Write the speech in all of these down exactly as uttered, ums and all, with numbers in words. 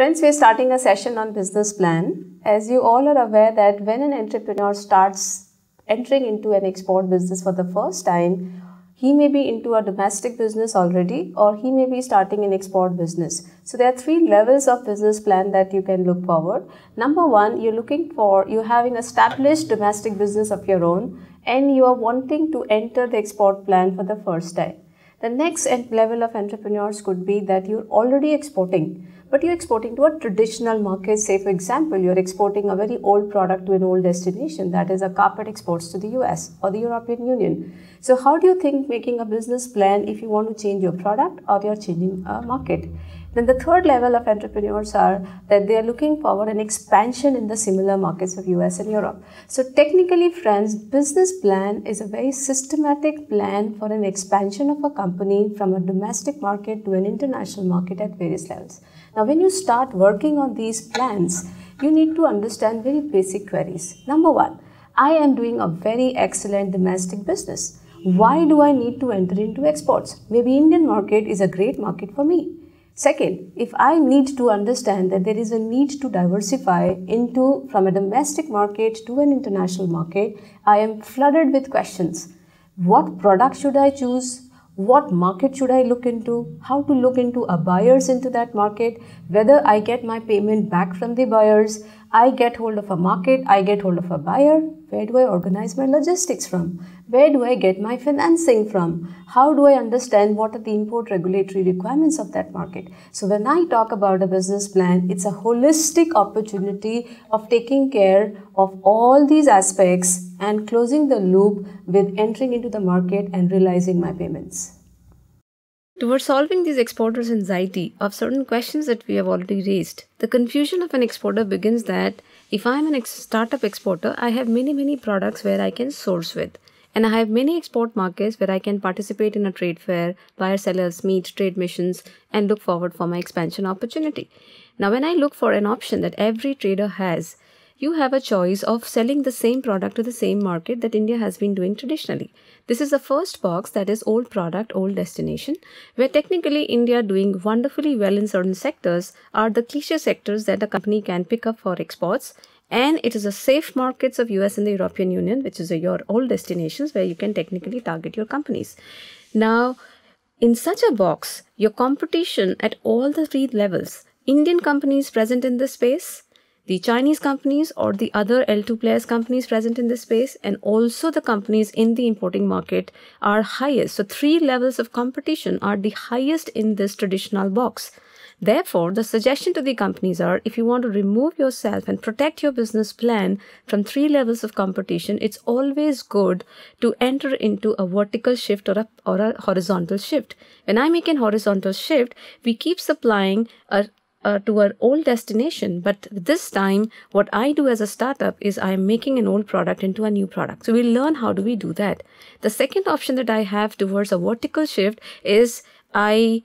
Friends, we're starting a session on business plan. As you all are aware that when an entrepreneur starts entering into an export business for the first time, he may be into a domestic business already or he may be starting an export business. So there are three levels of business plan that you can look forward. Number one, you're looking for, you're having established domestic business of your own and you are wanting to enter the export plan for the first time. The next level of entrepreneurs could be that you're already exporting, but you're exporting to a traditional market. Say, for example, you're exporting a very old product to an old destination, that is a carpet exports to the U S or the European Union. So how do you think making a business plan if you want to change your product or you're changing a market? Then the third level of entrepreneurs are that they are looking forward an expansion in the similar markets of U S and Europe. So technically, friends, business plan is a very systematic plan for an expansion of a company from a domestic market to an international market at various levels. Now, when you start working on these plans, you need to understand very basic queries. Number one, I am doing a very excellent domestic business. Why do I need to enter into exports? Maybe Indian market is a great market for me. Second, if I need to understand that there is a need to diversify into from a domestic market to an international market, I am flooded with questions. What product should I choose? What market should I look into? How to look into a buyers into that market? Whether I get my payment back from the buyers? I get hold of a market, I get hold of a buyer. Where do I organize my logistics from? Where do I get my financing from? How do I understand what are the import regulatory requirements of that market? So when I talk about a business plan, it's a holistic opportunity of taking care of all these aspects and closing the loop with entering into the market and realizing my payments. Towards solving these exporters' anxiety of certain questions that we have already raised, the confusion of an exporter begins that if I am a ex startup exporter, I have many, many products where I can source with. And I have many export markets where I can participate in a trade fair, buyer sellers meet, trade missions, and look forward for my expansion opportunity. Now, when I look for an option that every trader has, you have a choice of selling the same product to the same market that India has been doing traditionally. This is the first box, that is old product, old destination, where technically India doing wonderfully well in certain sectors are the cliche sectors that a company can pick up for exports. And it is a safe markets of U S and the European Union, which is your old destinations where you can technically target your companies. Now, in such a box, your competition at all the three levels, Indian companies present in this space, the Chinese companies or the other L two players companies present in this space, and also the companies in the importing market are highest. So three levels of competition are the highest in this traditional box. Therefore, the suggestion to the companies are, if you want to remove yourself and protect your business plan from three levels of competition, it's always good to enter into a vertical shift or a, or a horizontal shift. When I make an horizontal shift, we keep supplying a Uh, to our old destination, but this time what I do as a startup is I am making an old product into a new product. So we learn how do we do that. The second option that I have towards a vertical shift is I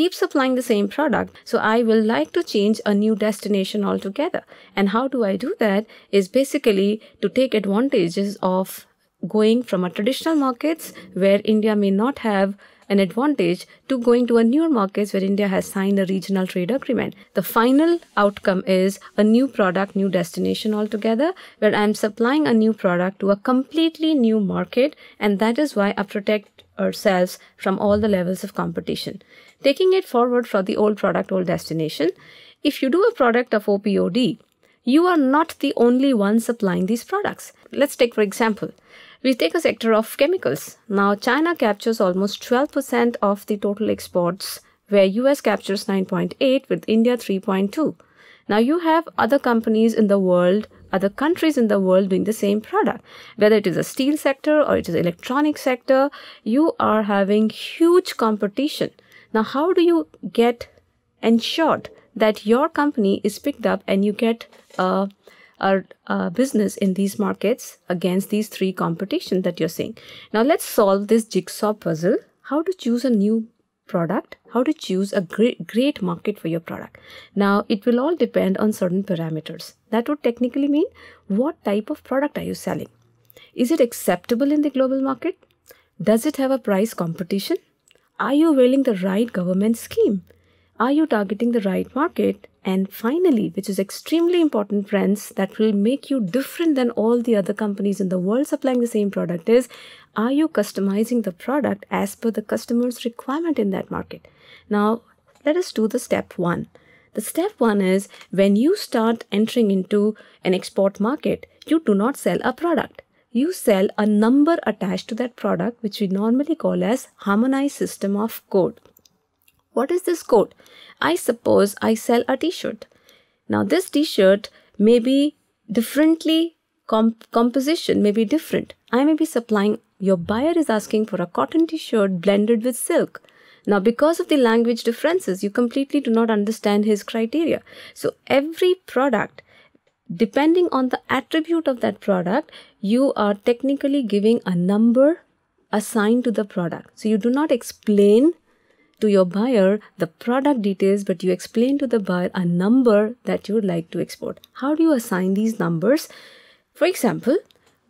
keep supplying the same product, so I will like to change a new destination altogether. And how do I do that is basically to take advantages of going from a traditional markets where India may not have an advantage to going to a newer markets where India has signed a regional trade agreement. The final outcome is a new product, new destination altogether, where I am supplying a new product to a completely new market, and that is why I protect ourselves from all the levels of competition. Taking it forward for the old product, old destination, if you do a product of O P O D, you are not the only one supplying these products. Let's take, for example, we take a sector of chemicals. Now, China captures almost twelve percent of the total exports, where U S captures nine point eight with India three point two. Now, you have other companies in the world, other countries in the world doing the same product. Whether it is a steel sector or it is electronic sector, you are having huge competition. Now, how do you get ensured that your company is picked up and you get a Our uh, business in these markets against these three competition that you're seeing? Now let's solve this jigsaw puzzle. How to choose a new product? How to choose a great great market for your product? Now it will all depend on certain parameters. That would technically mean what type of product are you selling? Is it acceptable in the global market? Does it have a price competition? Are you availing the right government scheme? Are you targeting the right market? And finally, which is extremely important, friends, that will make you different than all the other companies in the world supplying the same product is, are you customizing the product as per the customer's requirement in that market? Now, let us do the step one. The step one is, when you start entering into an export market, you do not sell a product. You sell a number attached to that product, which we normally call as harmonized system of code. What is this code? I suppose I sell a t-shirt. Now this t-shirt may be differently, comp composition may be different. I may be supplying, your buyer is asking for a cotton t-shirt blended with silk. Now, because of the language differences, you completely do not understand his criteria. So every product, depending on the attribute of that product, you are technically giving a number assigned to the product. So you do not explain to your buyer the product details, but you explain to the buyer a number that you would like to export. How do you assign these numbers? For example,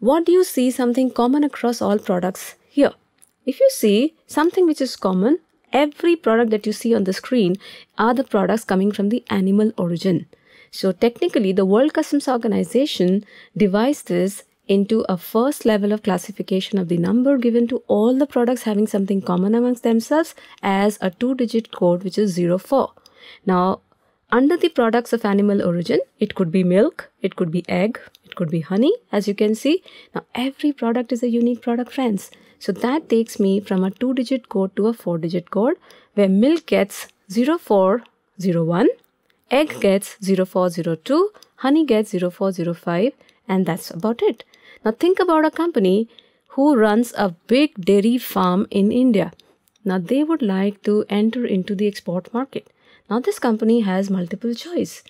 what do you see something common across all products here? If you see something which is common, every product that you see on the screen are the products coming from the animal origin. So technically, the World Customs Organization devised this into a first level of classification of the number given to all the products having something common amongst themselves as a two-digit code, which is zero four. Now, under the products of animal origin, it could be milk, it could be egg, it could be honey, as you can see. Now, every product is a unique product, friends. So that takes me from a two-digit code to a four-digit code, where milk gets zero four zero one, egg gets zero four zero two, honey gets zero four zero five, and that's about it. Now think about a company who runs a big dairy farm in India. Now they would like to enter into the export market. Now this company has multiple choice.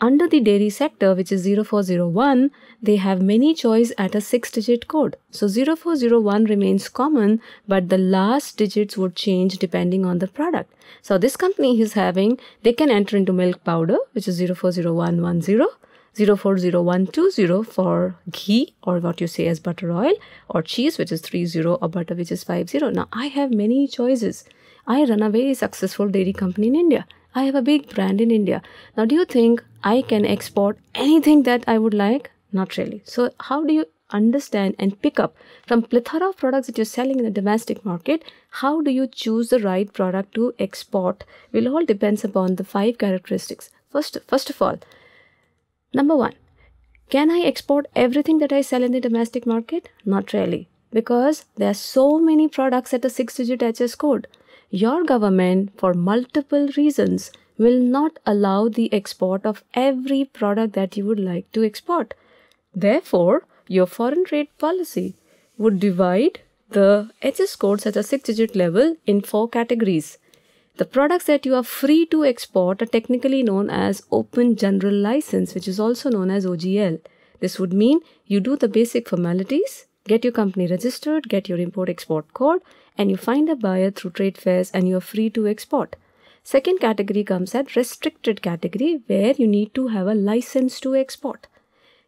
Under the dairy sector, which is zero four zero one, they have many choice at a six-digit code. So zero four zero one remains common, but the last digits would change depending on the product. So this company is having, they can enter into milk powder, which is zero four zero one one zero, zero four zero one two zero for ghee, or what you say as butter oil, or cheese, which is three zero, or butter, which is five zero. Now, I have many choices. I run a very successful dairy company in India. I have a big brand in India. Now, do you think I can export anything that I would like? Not really. So, how do you understand and pick up from plethora of products that you're selling in the domestic market? How do you choose the right product to export? Will all depends upon the five characteristics. First, first of all, number one, can I export everything that I sell in the domestic market? Not really, because there are so many products at a six-digit H S code. Your government, for multiple reasons, will not allow the export of every product that you would like to export. Therefore, your foreign trade policy would divide the H S codes at a six-digit level in four categories. The products that you are free to export are technically known as Open General License, which is also known as O G L. This would mean you do the basic formalities, get your company registered, get your import-export code, and you find a buyer through trade fairs and you are free to export. Second category comes at restricted category, where you need to have a license to export.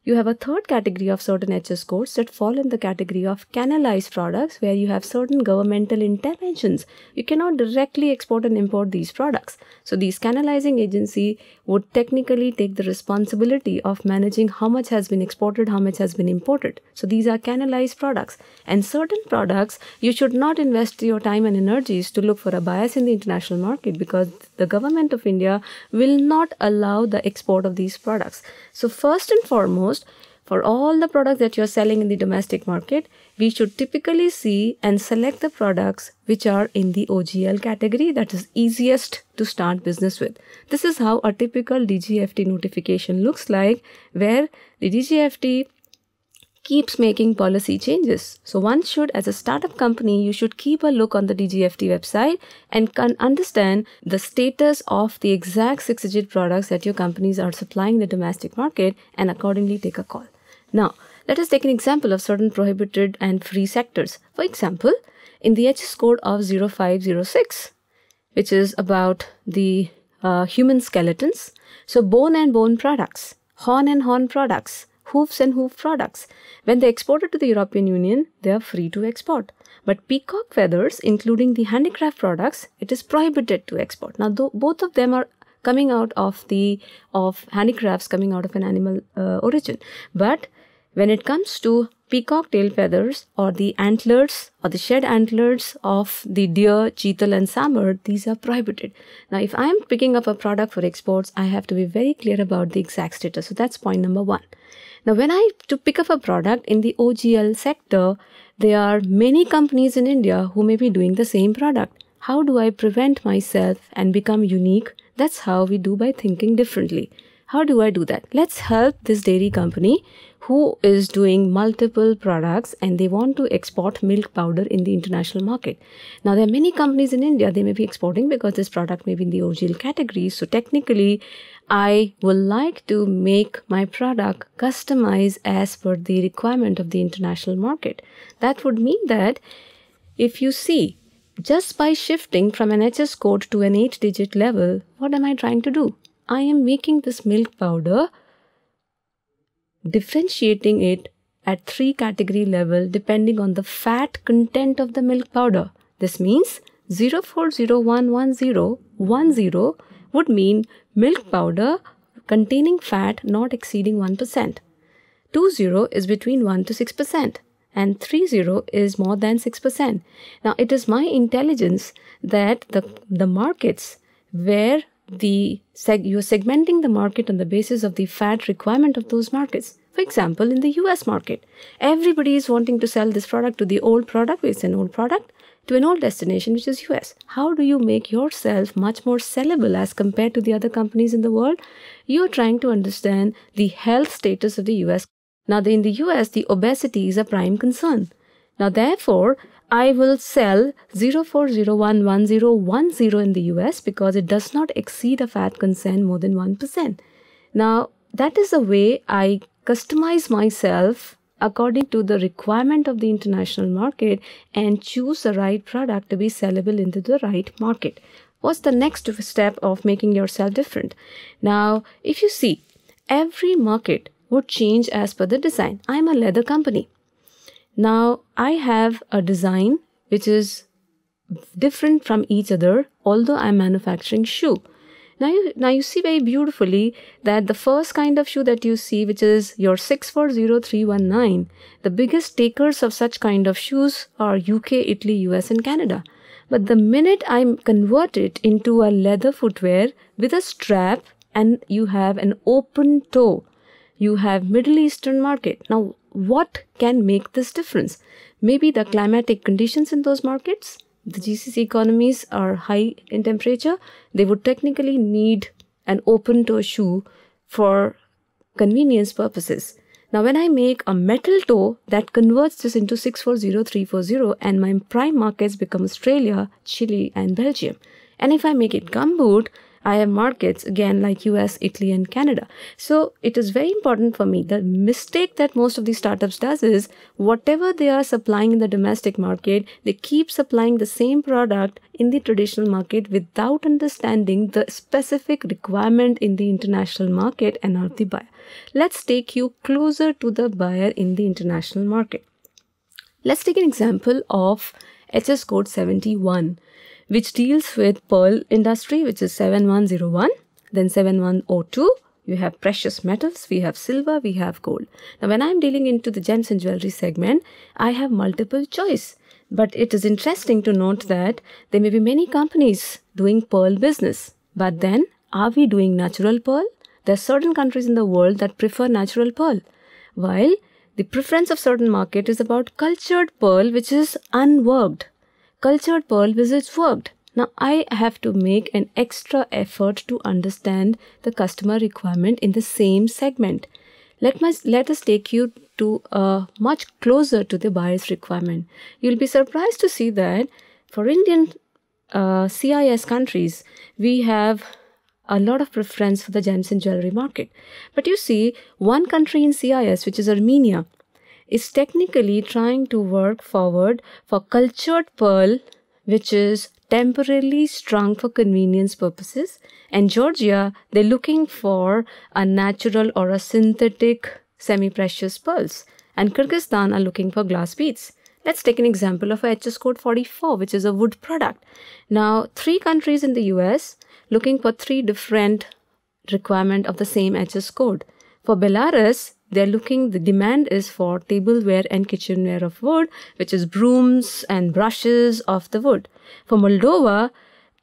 You have a third category of certain H S codes that fall in the category of canalized products, where you have certain governmental interventions. You cannot directly export and import these products. So these canalizing agency would technically take the responsibility of managing how much has been exported, how much has been imported. So these are canalized products. And certain products, you should not invest your time and energies to look for a bias in the international market, because the government of India will not allow the export of these products. So first and foremost, for all the products that you are selling in the domestic market, we should typically see and select the products which are in the O G L category, that is easiest to start business with. This is how a typical D G F T notification looks like, where the D G F T keeps making policy changes. So one should, as a startup company, you should keep a look on the D G F T website and can understand the status of the exact six-digit products that your companies are supplying in the domestic market, and accordingly take a call. Now, let us take an example of certain prohibited and free sectors. For example, in the H S code of zero five zero six, which is about the uh, human skeletons, so bone and bone products, horn and horn products, hoofs and hoof products. When they are exported to the European Union, they are free to export. But peacock feathers, including the handicraft products, it is prohibited to export. Now, though, both of them are coming out of the of handicrafts coming out of an animal uh, origin. But when it comes to peacock tail feathers or the antlers or the shed antlers of the deer, cheetal and samur, these are prohibited. Now, if I am picking up a product for exports, I have to be very clear about the exact status. So that's point number one. Now, when I to pick up a product in the O G L sector, there are many companies in India who may be doing the same product. How do I prevent myself and become unique? That's how we do, by thinking differently. How do I do that? Let's help this dairy company who is doing multiple products and they want to export milk powder in the international market. Now, there are many companies in India, they may be exporting because this product may be in the O G L category. So technically, I would like to make my product customized as per the requirement of the international market. That would mean that if you see, just by shifting from an H S code to an eight digit level, what am I trying to do? I am making this milk powder, differentiating it at three category level depending on the fat content of the milk powder. This means zero four zero one one zero one zero would mean milk powder containing fat not exceeding one percent. two zero is between one to six percent and three zero is more than six percent. Now, it is my intelligence that the, the markets where The seg you're segmenting the market on the basis of the fat requirement of those markets. For example, in the U S market, everybody is wanting to sell this product to the old product, which is an old product, to an old destination, which is U S. How do you make yourself much more sellable as compared to the other companies in the world? You're trying to understand the health status of the U S. Now, in the U S, the obesity is a prime concern. Now, therefore, I will sell zero four zero one one zero one zero in the U S because it does not exceed a fat consent more than one percent. Now, that is the way I customize myself according to the requirement of the international market and choose the right product to be sellable into the right market. What's the next step of making yourself different? Now, if you see, every market would change as per the design. I'm a leather company. Now, I have a design which is different from each other, although I'm manufacturing shoe. Now you, now you see very beautifully that the first kind of shoe that you see, which is your six four zero three one nine, the biggest takers of such kind of shoes are U K, Italy, U S and Canada. But the minute I convert it into a leather footwear with a strap and you have an open toe, you have Middle Eastern market. Now, what can make this difference? Maybe the climatic conditions in those markets. The G C C economies are high in temperature. They would technically need an open toe shoe for convenience purposes. Now, when I make a metal toe that converts this into six four zero three four zero and my prime markets become Australia, Chile and Belgium. And if I make it gumboot, I have markets again like U S, Italy and Canada. So it is very important for me. The mistake that most of these startups does is whatever they are supplying in the domestic market, they keep supplying the same product in the traditional market without understanding the specific requirement in the international market and of the buyer. Let's take you closer to the buyer in the international market. Let's take an example of H S Code seventy-one. Which deals with pearl industry, which is seven one zero one, then seven one zero two. You have precious metals, we have silver, we have gold. Now, when I'm dealing into the gems and jewelry segment, I have multiple choice. But it is interesting to note that there may be many companies doing pearl business. But then, are we doing natural pearl? There are certain countries in the world that prefer natural pearl, while the preference of certain market is about cultured pearl, which is unworked. Cultured pearl visits worked. Now, I have to make an extra effort to understand the customer requirement in the same segment. Let, my, let us take you to uh, much closer to the buyer's requirement. You'll be surprised to see that for Indian uh, C I S countries, we have a lot of preference for the gems and jewelry market. But you see, one country in C I S, which is Armenia, is technically trying to work forward for cultured pearl, which is temporarily strung for convenience purposes. And Georgia, they're looking for a natural or a synthetic semi-precious pearls, and Kyrgyzstan are looking for glass beads. Let's take an example of a H S code forty-four, which is a wood product. Now, three countries in the U S looking for three different requirements of the same H S code. For Belarus, they're looking, the demand is for tableware and kitchenware of wood, which is brooms and brushes of the wood. For Moldova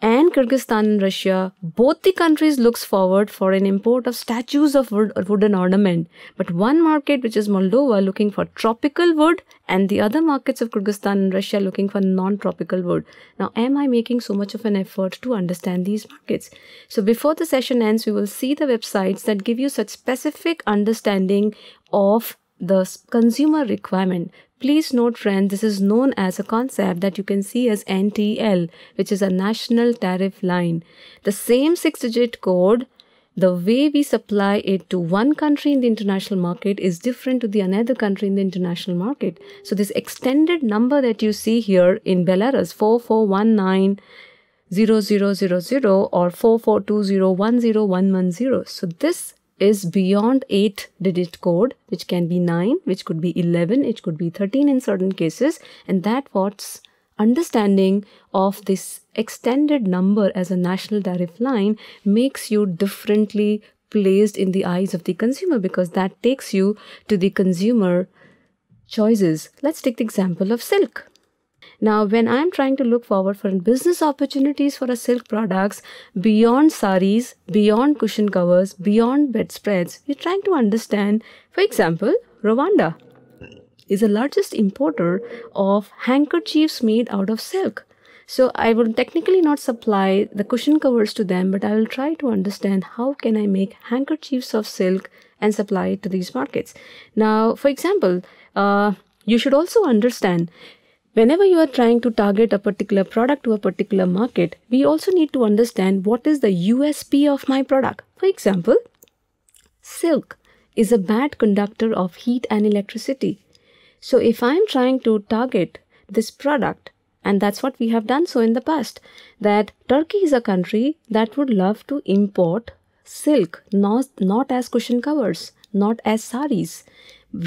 and Kyrgyzstan and Russia, both the countries looks forward for an import of statues of wood or wooden ornament. But one market, which is Moldova, looking for tropical wood, and the other markets of Kyrgyzstan and Russia looking for non-tropical wood. Now, am I making so much of an effort to understand these markets? So before the session ends, we will see the websites that give you such specific understanding of the consumer requirement. Please note, friends, this is known as a concept that you can see as N T L, which is a national tariff line. The same six-digit code, the way we supply it to one country in the international market is different to the another country in the international market. So this extended number that you see here in Belarus, four four one nine zero zero zero zero or four four two zero one zero one one zero. So this is beyond eight digit code, which can be nine, which could be eleven, it could be thirteen in certain cases, and that what's understanding of this extended number as a national tariff line makes you differently placed in the eyes of the consumer, because that takes you to the consumer choices. Let's take the example of silk. Now, when I'm trying to look forward for business opportunities for a silk products beyond saris, beyond cushion covers, beyond bedspreads, we're trying to understand, for example, Rwanda is the largest importer of handkerchiefs made out of silk. So I will technically not supply the cushion covers to them, but I will try to understand how can I make handkerchiefs of silk and supply it to these markets. Now, for example, uh, you should also understand, whenever you are trying to target a particular product to a particular market, we also need to understand what is the U S P of my product. For example, silk is a bad conductor of heat and electricity. So if I am trying to target this product, and that's what we have done so in the past, that Turkey is a country that would love to import silk, not, not as cushion covers, not as saris.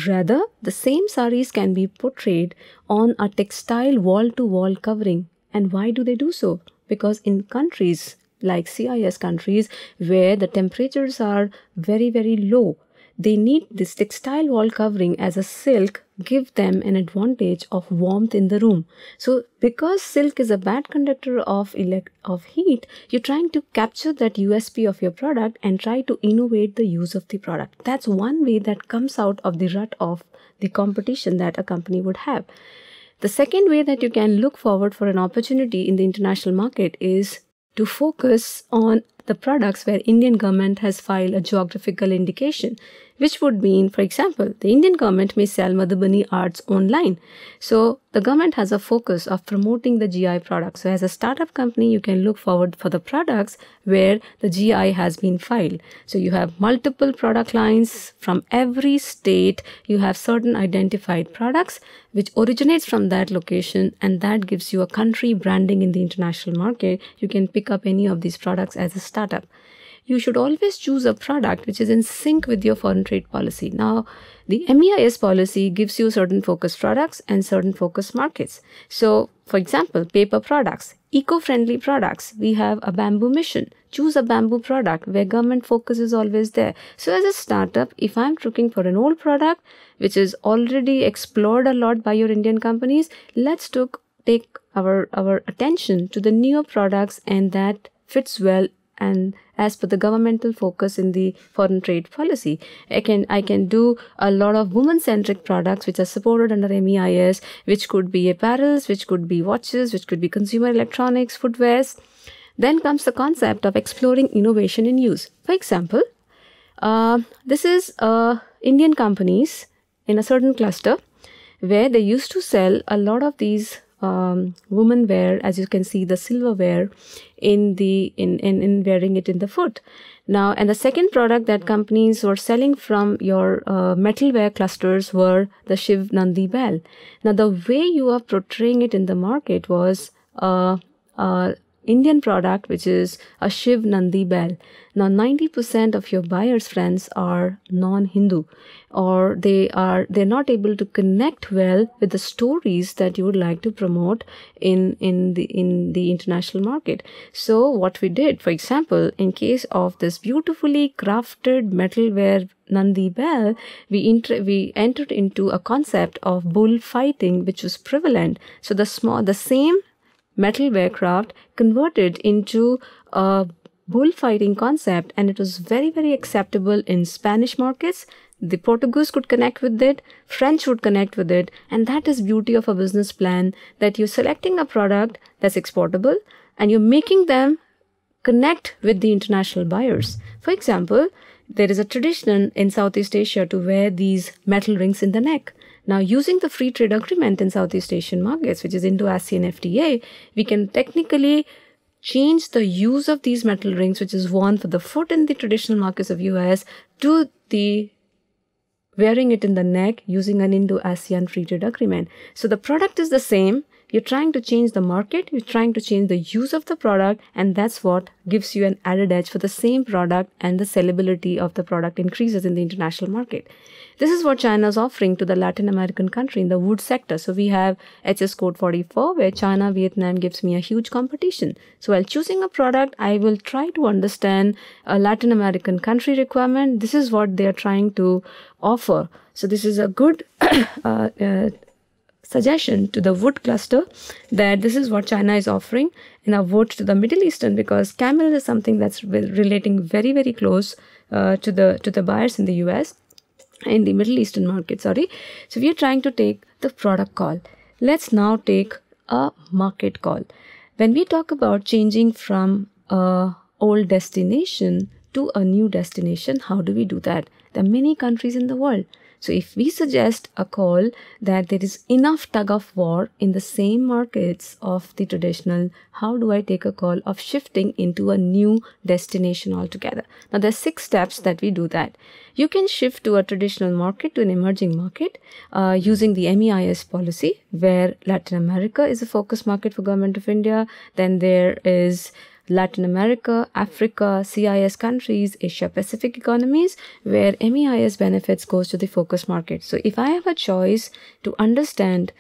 Rather, the same saris can be portrayed on a textile wall-to-wall covering. And why do they do so? Because in countries like C I S countries, where the temperatures are very, very low, they need this textile wall covering as a silk give them an advantage of warmth in the room. So because silk is a bad conductor of elect of heat, you're trying to capture that U S P of your product and try to innovate the use of the product. That's one way that comes out of the rut of the competition that a company would have. The second way that you can look forward for an opportunity in the international market is to focus on the products where Indian government has filed a geographical indication, which would mean, for example, the Indian government may sell Madhubani arts online. So the government has a focus of promoting the G I products. So as a startup company, you can look forward for the products where the G I has been filed. So you have multiple product lines from every state. You have certain identified products which originates from that location, and that gives you a country branding in the international market. You can pick up any of these products as a startup. You should always choose a product which is in sync with your foreign trade policy. Now, the M E I S policy gives you certain focused products and certain focused markets. So, for example, paper products, eco-friendly products. We have a bamboo mission. Choose a bamboo product where government focus is always there. So, as a startup, if I'm looking for an old product which is already explored a lot by your Indian companies, let's take our, our attention to the newer products, and that fits well and as per the governmental focus in the foreign trade policy. I can, I can do a lot of women-centric products which are supported under M E I S, which could be apparels, which could be watches, which could be consumer electronics, footwears. Then comes the concept of exploring innovation in use. For example, uh, this is uh, Indian companies in a certain cluster where they used to sell a lot of these Um, women wear, as you can see, the silverware in the in, in in wearing it in the foot. Now, and the second product that companies were selling from your uh, metalware clusters were the Shiv Nandi bell. Now, the way you are portraying it in the market was uh, uh, Indian product, which is a Shiv Nandi bell. Now, ninety percent of your buyers' friends are non-Hindu, or they are they're not able to connect well with the stories that you would like to promote in in the in the international market. So, what we did, for example, in case of this beautifully crafted metalware Nandi bell, we inter we entered into a concept of bullfighting, which was prevalent. So the small the same metalware craft converted into a bullfighting concept, and it was very very acceptable in Spanish markets. The Portuguese could connect with it, French would connect with it, and that is beauty of a business plan, that you're selecting a product that's exportable and you're making them connect with the international buyers. For example, there is a tradition in Southeast Asia to wear these metal rings in the neck. Now, using the free trade agreement in Southeast Asian markets, which is Indo-ASEAN F T A, we can technically change the use of these metal rings, which is worn for the foot in the traditional markets of U S, to the wearing it in the neck using an Indo-ASEAN free trade agreement. So the product is the same. You're trying to change the market, you're trying to change the use of the product, and that's what gives you an added edge for the same product, and the sellability of the product increases in the international market. This is what China is offering to the Latin American country in the wood sector. So we have H S Code forty-four, where China, Vietnam gives me a huge competition. So while choosing a product, I will try to understand a Latin American country requirement. This is what they are trying to offer. So this is a good uh, uh, suggestion to the wood cluster, that this is what China is offering in a wood to the Middle Eastern, because camel is something that's relating very very close uh, to the to the buyers in the U S, in the Middle Eastern market, sorry. So we are trying to take the product call. Let's now take a market call. When we talk about changing from a old destination to a new destination, how do we do that? There are many countries in the world. So if we suggest a call that there is enough tug of war in the same markets of the traditional, how do I take a call of shifting into a new destination altogether? Now there are six steps that we do that. You can shift to a traditional market to an emerging market uh, using the M E I S policy, where Latin America is a focus market for Government of India. Then there is Latin America, Africa, C I S countries, Asia Pacific economies, where M E I S benefits goes to the focus market. So if I have a choice to understand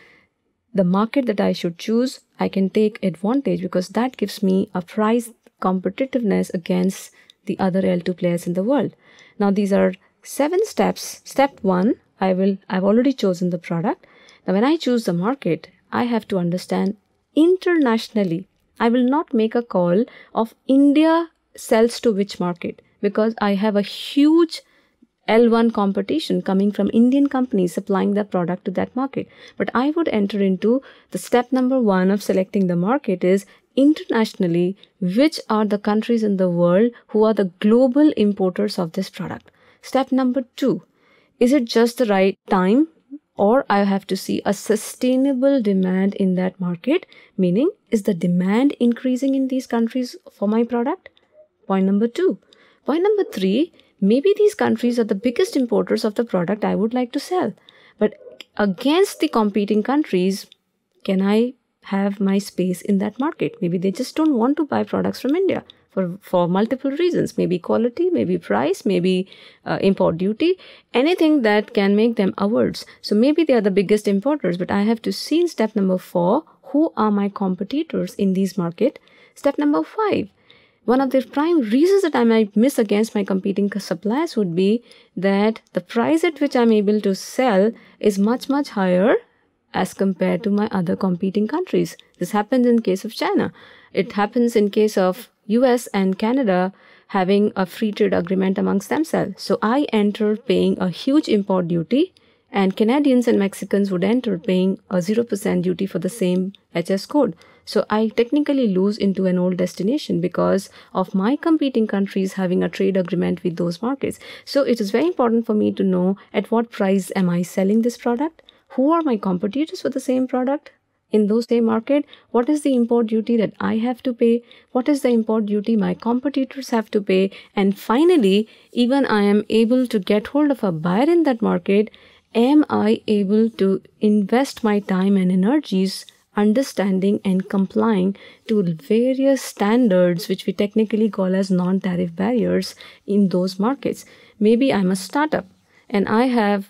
the market that I should choose, I can take advantage, because that gives me a price competitiveness against the other L two players in the world. Now these are seven steps. Step one, I will, I've already chosen the product. Now when I choose the market, I have to understand internationally. I will not make a call of India sells to which market, because I have a huge L one competition coming from Indian companies supplying their product to that market. But I would enter into the step number one of selecting the market is internationally, which are the countries in the world who are the global importers of this product. Step number two, is it just the right time? Or I have to see a sustainable demand in that market, meaning is the demand increasing in these countries for my product? Point number two. Point number three, maybe these countries are the biggest importers of the product I would like to sell. But against the competing countries, can I have my space in that market? Maybe they just don't want to buy products from India. For, for multiple reasons, maybe quality, maybe price, maybe uh, import duty, anything that can make them averse. So maybe they are the biggest importers, but I have to see in step number four, who are my competitors in these market? Step number five, one of the prime reasons that I might miss against my competing suppliers would be that the price at which I'm able to sell is much, much higher as compared to my other competing countries. This happens in case of China. It happens in case of U S and Canada having a free trade agreement amongst themselves. So I enter paying a huge import duty, and Canadians and Mexicans would enter paying a zero percent duty for the same H S code. So I technically lose into an old destination because of my competing countries having a trade agreement with those markets. So it is very important for me to know at what price am I selling this product? Who are my competitors for the same product in those same market? What is the import duty that I have to pay? What is the import duty my competitors have to pay? And finally, even I am able to get hold of a buyer in that market, am I able to invest my time and energies understanding and complying to various standards which we technically call as non-tariff barriers in those markets. Maybe I'm a startup and I have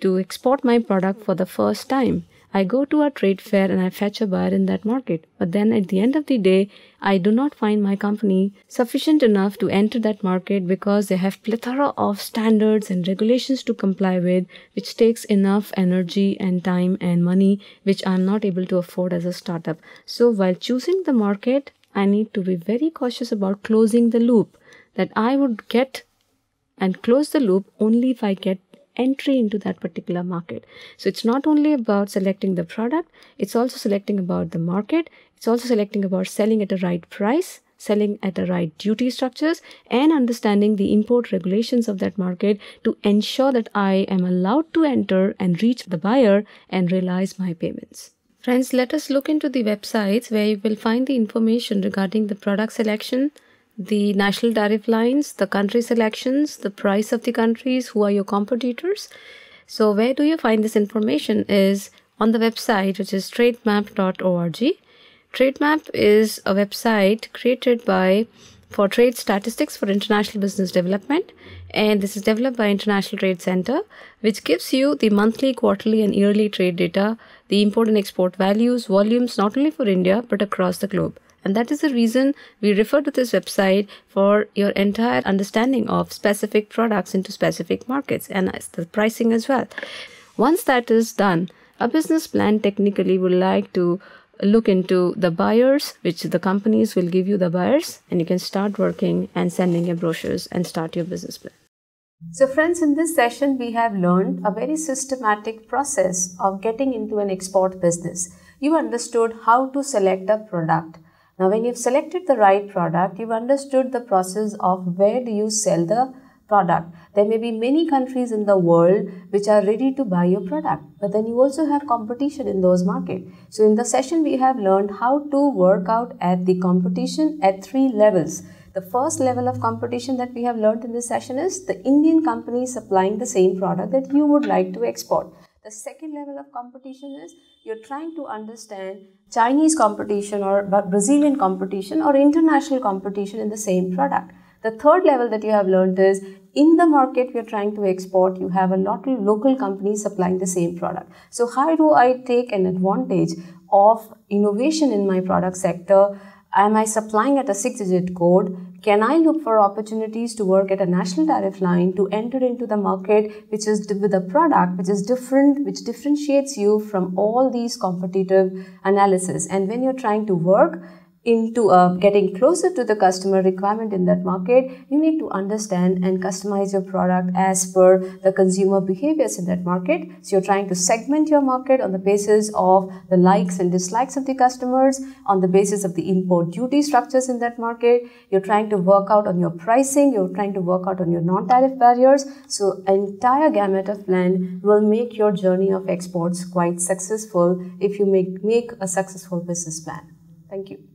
to export my product for the first time. I go to a trade fair and I fetch a buyer in that market. But then at the end of the day, I do not find my company sufficient enough to enter that market because they have plethora of standards and regulations to comply with, which takes enough energy and time and money, which I'm not able to afford as a startup. So while choosing the market, I need to be very cautious about closing the loop, that I would get and close the loop only if I get entry into that particular market. So it's not only about selecting the product, it's also selecting about the market, it's also selecting about selling at the right price, selling at the right duty structures, and understanding the import regulations of that market to ensure that I am allowed to enter and reach the buyer and realize my payments. Friends, let us look into the websites where you will find the information regarding the product selection, the national tariff lines, the country selections, the price of the countries, who are your competitors. So where do you find this information is on the website, which is trademap dot org. Trademap is a website created by for trade statistics for international business development, and this is developed by International Trade Center, which gives you the monthly, quarterly and yearly trade data, the import and export values, volumes, not only for India but across the globe. And that is the reason we refer to this website for your entire understanding of specific products into specific markets and the pricing as well. Once that is done, a business plan technically would like to look into the buyers, which the companies will give you the buyers, and you can start working and sending your brochures and start your business plan. So friends, in this session, we have learned a very systematic process of getting into an export business. You understood how to select a product. Now, when you've selected the right product, you've understood the process of where do you sell the product. There may be many countries in the world which are ready to buy your product, but then you also have competition in those markets. So in the session, we have learned how to work out at the competition at three levels. The first level of competition that we have learned in this session is the Indian company supplying the same product that you would like to export. The second level of competition is you're trying to understand Chinese competition or Brazilian competition or international competition in the same product. The third level that you have learned is in the market you're trying to export, you have a lot of local companies supplying the same product. So how do I take an advantage of innovation in my product sector? Am I supplying at a six-digit code? Can I look for opportunities to work at a national tariff line to enter into the market which is with a product which is different, which differentiates you from all these competitive analysis? And when you're trying to work into uh, getting closer to the customer requirement in that market, you need to understand and customize your product as per the consumer behaviors in that market. So you're trying to segment your market on the basis of the likes and dislikes of the customers, on the basis of the import duty structures in that market. You're trying to work out on your pricing, you're trying to work out on your non-tariff barriers. So entire gamut of plan will make your journey of exports quite successful if you make, make a successful business plan. Thank you.